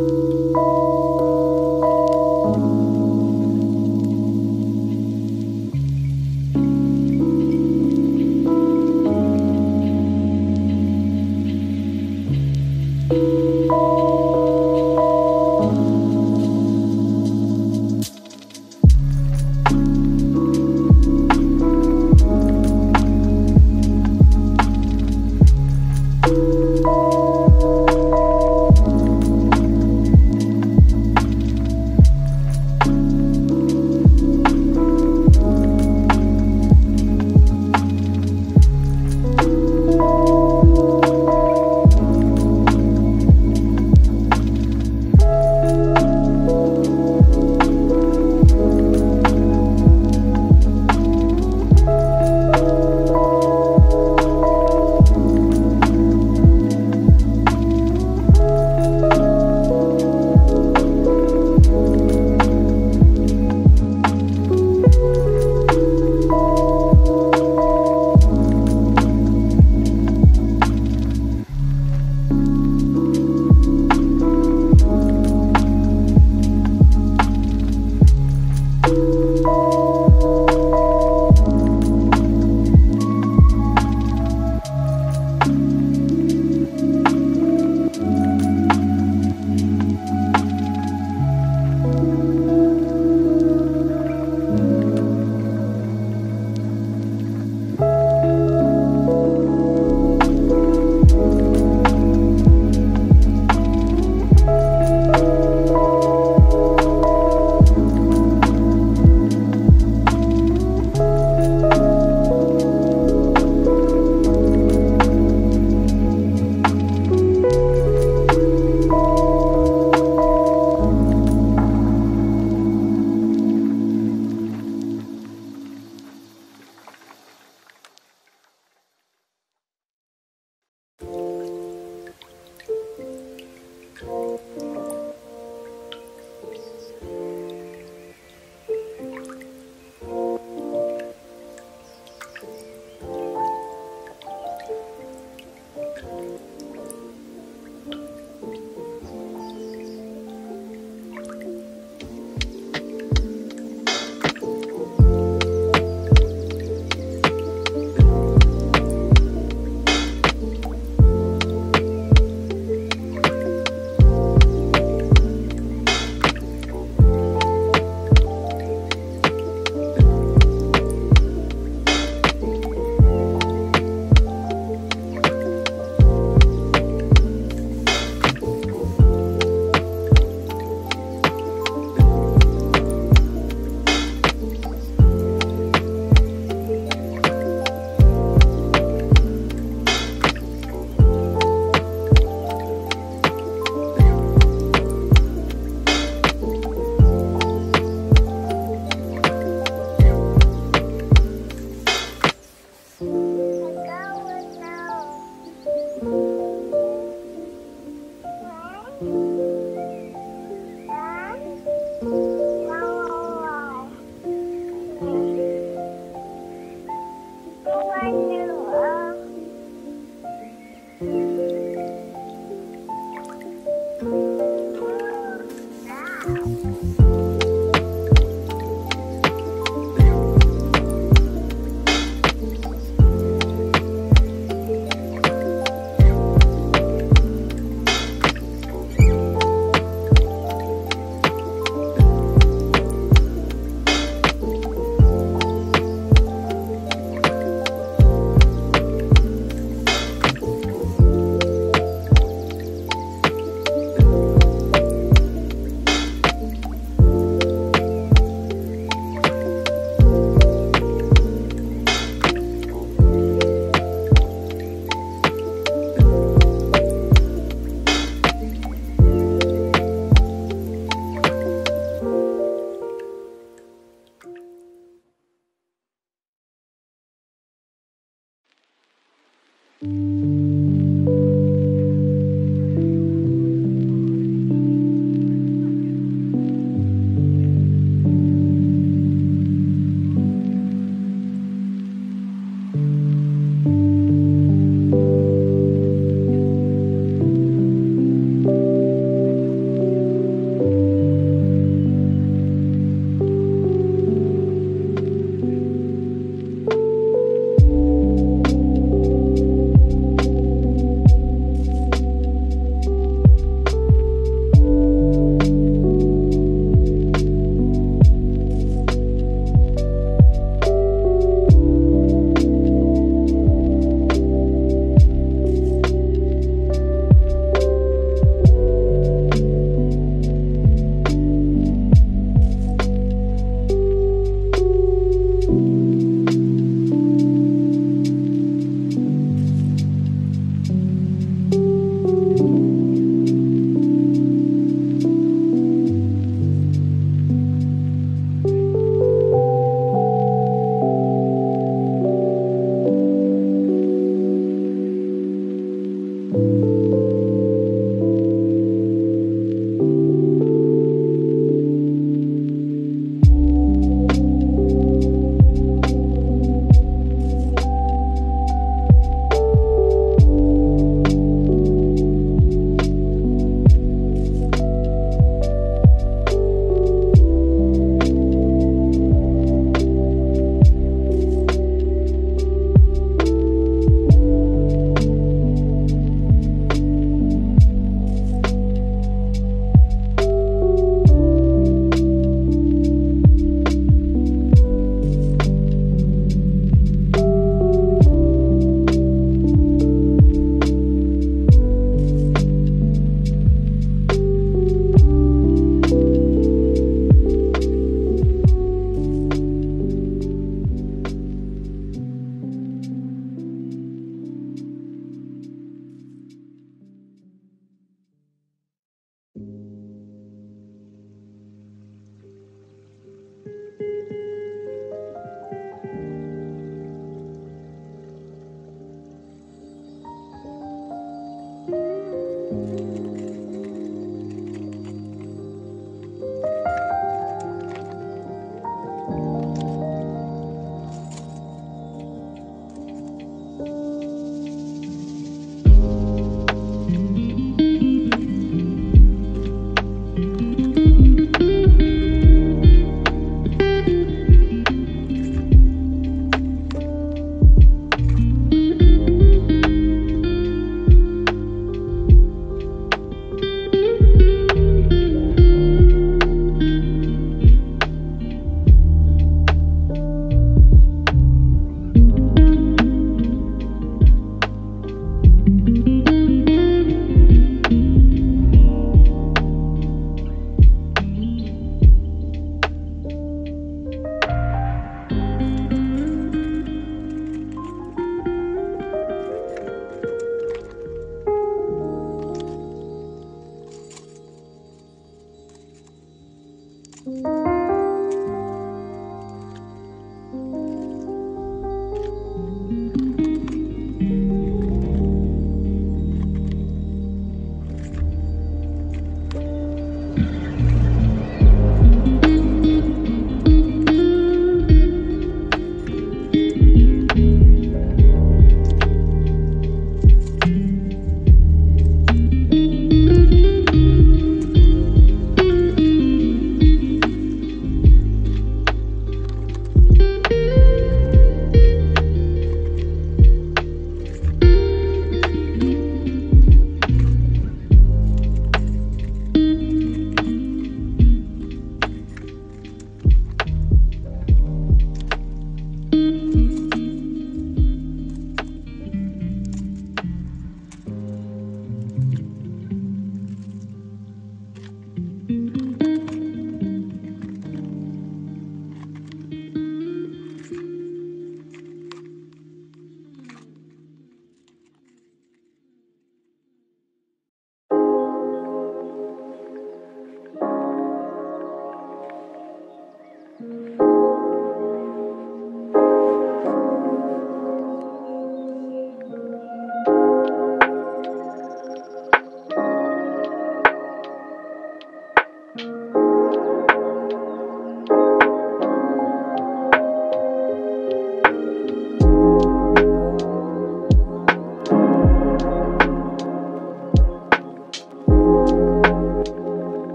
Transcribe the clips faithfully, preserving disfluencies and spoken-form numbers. Thank you.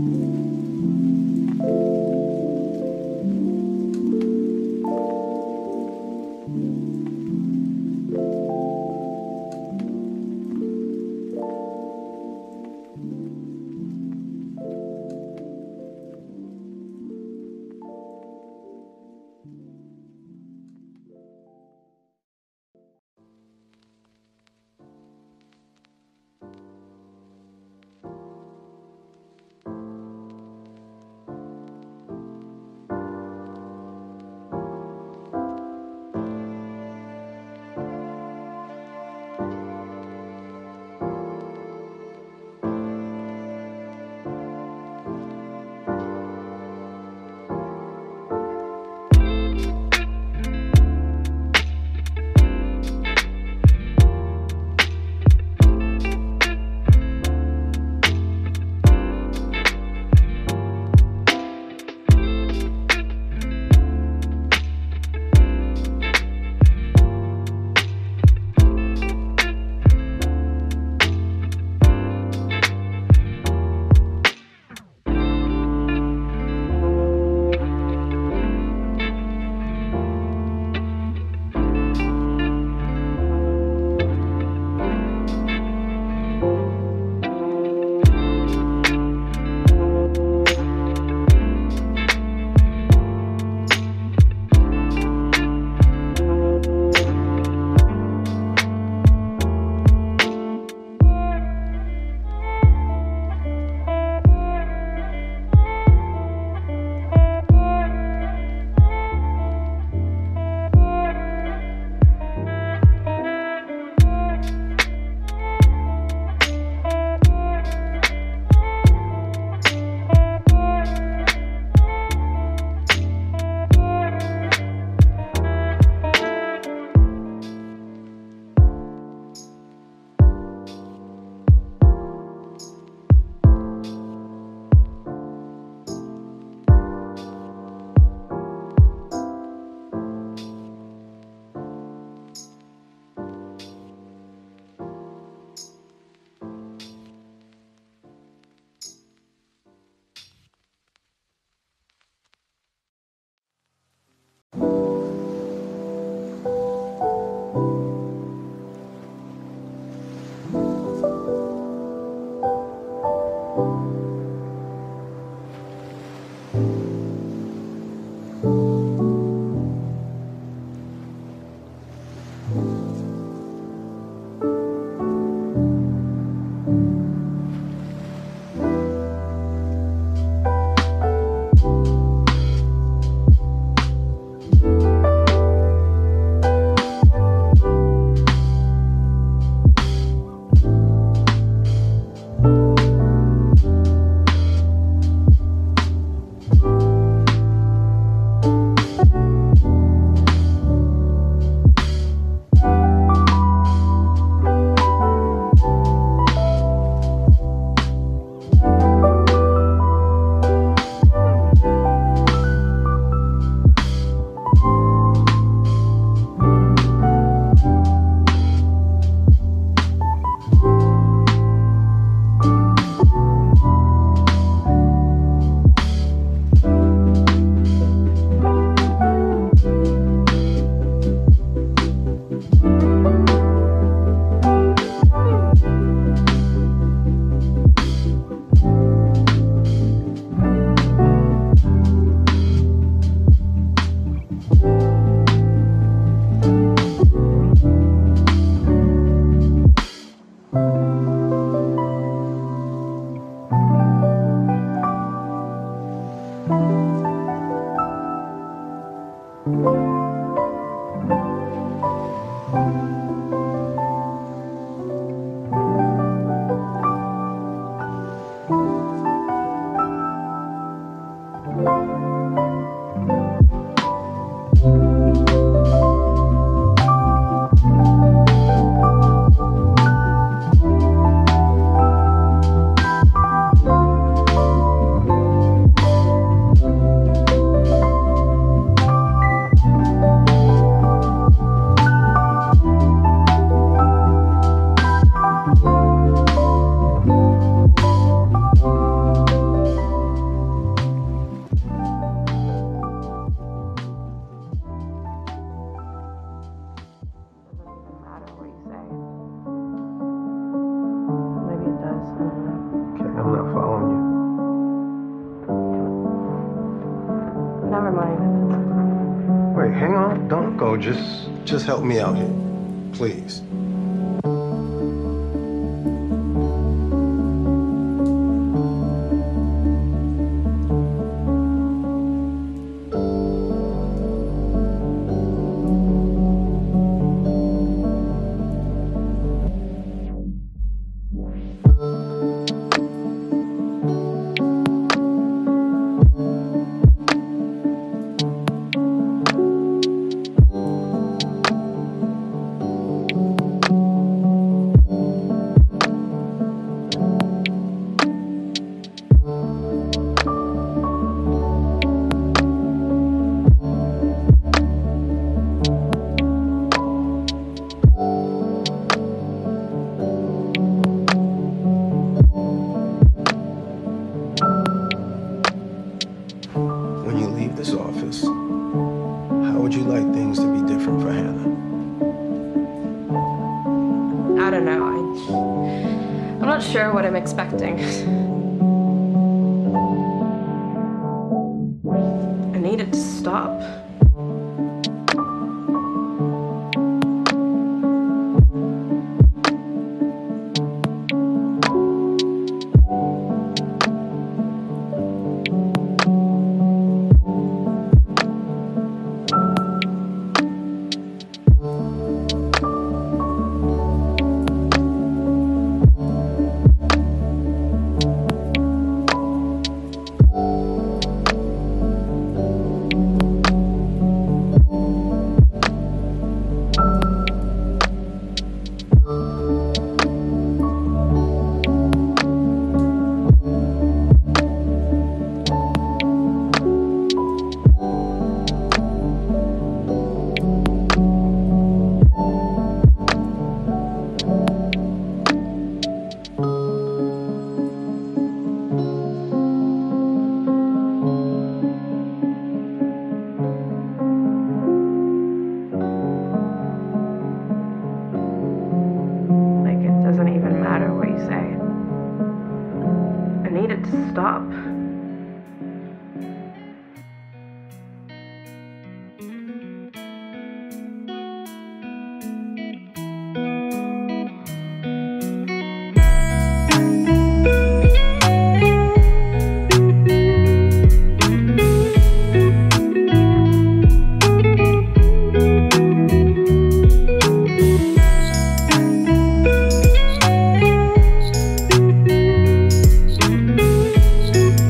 Thank you. not following you. Never mind. Wait, hang on. Don't go. Just, just help me out here, please. Sure what I'm expecting. I needed to stop. Stop. Thank you.